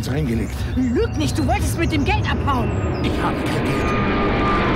uns reingelegt. Lüg nicht, du wolltest mit dem Geld abhauen. Ich habe kein Geld.